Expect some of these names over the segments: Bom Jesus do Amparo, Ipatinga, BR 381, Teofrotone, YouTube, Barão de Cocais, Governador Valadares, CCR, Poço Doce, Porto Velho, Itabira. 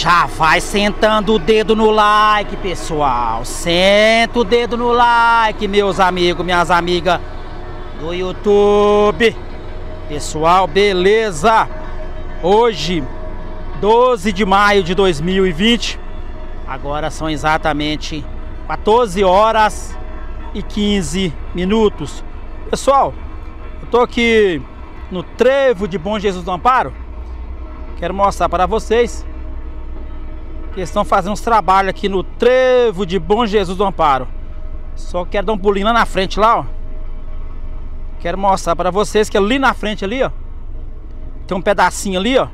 Já vai sentando o dedo no like, pessoal. Senta o dedo no like, meus amigos, minhas amigas do YouTube. Pessoal, beleza? Hoje, 12 de maio de 2020. Agora são exatamente 14h15. Pessoal, eu tô aqui no trevo de Bom Jesus do Amparo. Quero mostrar para vocês que estão fazendo uns trabalhos aqui no trevo de Bom Jesus do Amparo. Só quero dar um pulinho lá na frente, lá, ó. Quero mostrar para vocês que ali na frente, ali, ó, tem um pedacinho ali, ó,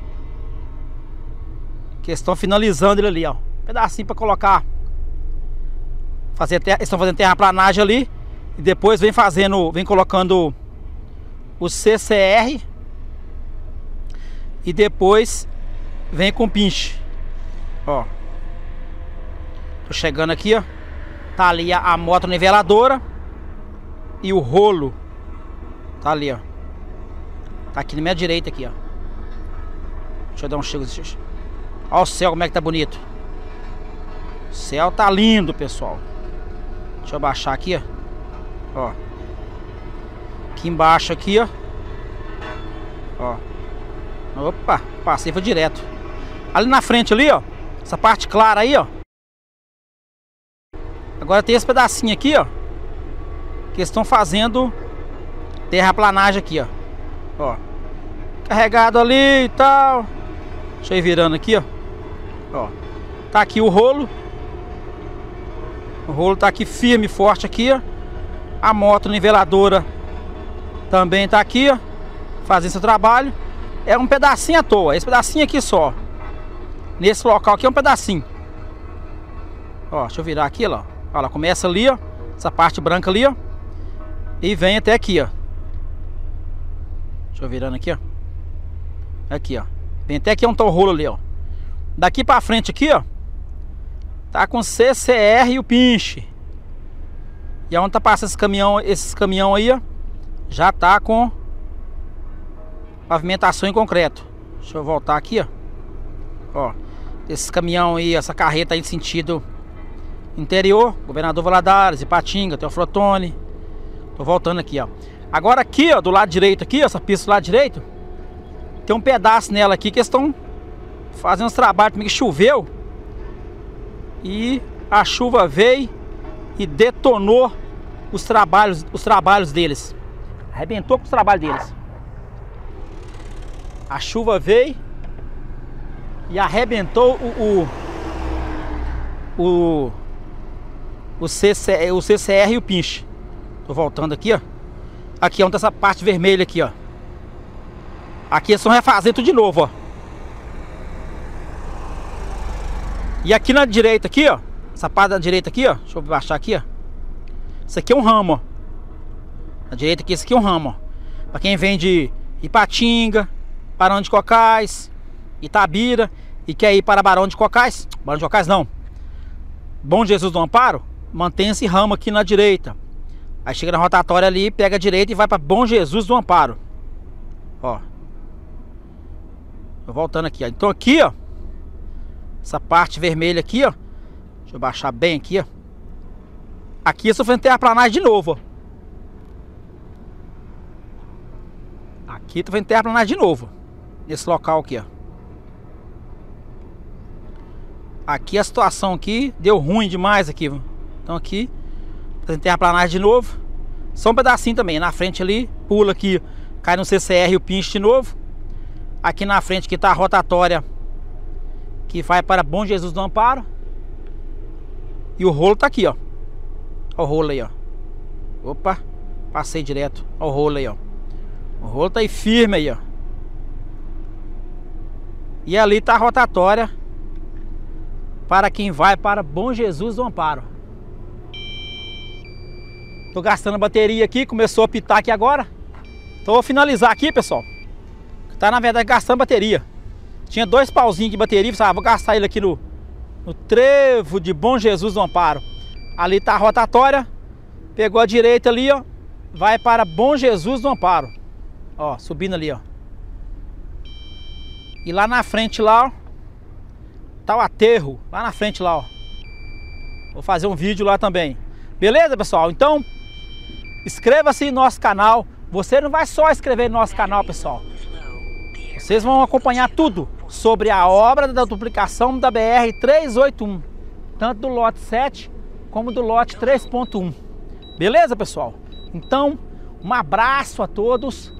que estão finalizando ele ali, ó. Um pedacinho para colocar. Estão fazendo terraplanagem ali. E depois vem colocando o CCR. E depois vem com pinche. Ó, tô chegando aqui, ó. Tá ali a moto niveladora e o rolo. Tá ali, ó. Tá aqui na minha direita aqui, ó. Deixa eu dar um chego. Ó o céu como é que tá bonito. O céu tá lindo, pessoal. Deixa eu baixar aqui, ó. Ó. Aqui embaixo aqui, ó. Ó. Opa, passei, foi direto. Ali na frente ali, ó. Essa parte clara aí, ó. Agora tem esse pedacinho aqui, ó, que eles estão fazendo terraplanagem aqui, ó. Ó. Carregado ali e tal. Deixa eu ir virando aqui, ó. Ó. Tá aqui o rolo. O rolo tá aqui firme e forte aqui, ó. A moto niveladora também tá aqui, ó. Fazendo seu trabalho. É um pedacinho à toa. Esse pedacinho aqui só. Nesse local aqui é um pedacinho. Ó, deixa eu virar aqui, ó. Ela começa ali, ó. Essa parte branca ali, ó. E vem até aqui, ó. Deixa eu virando aqui, ó. Aqui, ó. Vem até aqui, é um rolo ali, ó. Daqui pra frente aqui, ó. Tá com CCR e o pinche. E aonde tá passando esses caminhão aí, ó. Já tá com pavimentação em concreto. Deixa eu voltar aqui, ó. Ó, esse caminhão aí, essa carreta aí de sentido interior, Governador Valadares, Ipatinga, Teofrotone. Tô voltando aqui, ó. Agora aqui, ó, do lado direito aqui, ó, essa pista do lado direito, tem um pedaço nela aqui que eles estão fazendo uns trabalhos que choveu. E a chuva veio e detonou os trabalhos deles. Arrebentou com os trabalhos deles. A chuva veio e arrebentou o CCR e o pinche. Tô voltando aqui, ó. Aqui é onde tá essa parte vermelha aqui, ó. Aqui eles vão refazer tudo de novo, ó. E aqui na direita aqui, ó. Essa parte da direita aqui, ó. Deixa eu baixar aqui, ó. Isso aqui é um ramo, ó. Na direita aqui, isso aqui é um ramo, ó. Pra quem vem de Ipatinga, Barão de Cocais, Itabira e quer ir para Bom Jesus do Amparo, mantém esse ramo aqui na direita. Aí chega na rotatória ali, pega a direita e vai para Bom Jesus do Amparo. Ó. Tô voltando aqui, ó. Então aqui, ó. Essa parte vermelha aqui, ó. Deixa eu baixar bem aqui, ó. Aqui eu sou fazendo terraplanagem de novo, ó. Aqui tô fazendo terraplanagem de novo. Nesse local aqui, ó. Aqui a situação aqui deu ruim demais aqui. Então aqui, fazendo terraplanagem de novo. Só um pedacinho também. Na frente ali, pula aqui, cai no CCR e o pinche de novo. Aqui na frente que tá a rotatória que vai para Bom Jesus do Amparo. E o rolo tá aqui, ó. Ó o rolo aí, ó. Opa, passei direto. Ó o rolo aí, ó. O rolo tá aí firme aí, ó. E ali tá a rotatória para quem vai para Bom Jesus do Amparo. Tô gastando a bateria aqui, começou a pitar aqui agora. Então vou finalizar aqui, pessoal. Tá, na verdade, gastando bateria. Tinha dois pauzinhos de bateria, sabe? Vou gastar ele aqui no trevo de Bom Jesus do Amparo. Ali tá a rotatória. Pegou a direita ali, ó. Vai para Bom Jesus do Amparo. Ó, subindo ali, ó. E lá na frente, lá, ó. tá o aterro lá na frente lá, ó. Vou fazer um vídeo lá também. Beleza, pessoal? Então, inscreva-se em nosso canal. Você não vai só inscrever no nosso canal, pessoal. Vocês vão acompanhar tudo sobre a obra da duplicação da BR 381, tanto do lote 7 como do lote 3.1. Beleza, pessoal? Então, um abraço a todos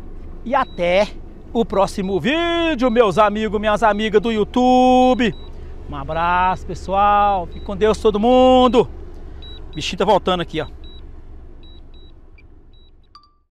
e até o próximo vídeo, meus amigos, minhas amigas do YouTube. Um abraço, pessoal. Fique com Deus todo mundo. Bichinho tá voltando aqui, ó.